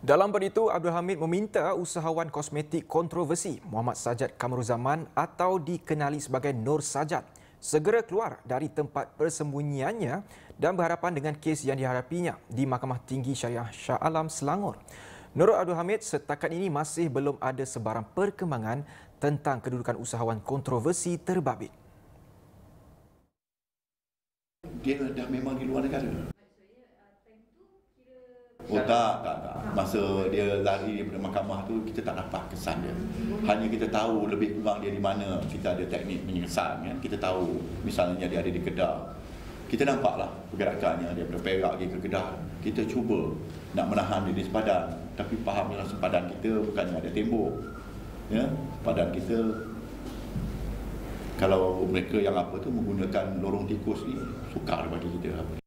Dalam pada itu, Abdul Hamid meminta usahawan kosmetik kontroversi Muhammad Sajjad Kamaruzzaman atau dikenali sebagai Nur Sajjad segera keluar dari tempat persembunyiannya dan berhadapan dengan kes yang dihadapinya di Mahkamah Tinggi Syariah Shah Alam Selangor. Menurut Abdul Hamid, setakat ini masih belum ada sebarang perkembangan tentang kedudukan usahawan kontroversi terbabit. Dia dah memang di luar negara. Oh tak. Masa dia lari daripada mahkamah tu, kita tak dapat kesan dia. Hanya kita tahu lebih kurang dia di mana. Kita ada teknik menyesan kan. Kita tahu misalnya dia ada di Kedah. Kita nampaklah pergerakannya daripada Perak pergi ke Kedah. Kita cuba nak menahan dia di sepadan. Tapi fahamlah sepadan kita bukannya ada tembok. Ya, sepadan kita kalau mereka yang menggunakan lorong tikus ni, sukar bagi kita apa.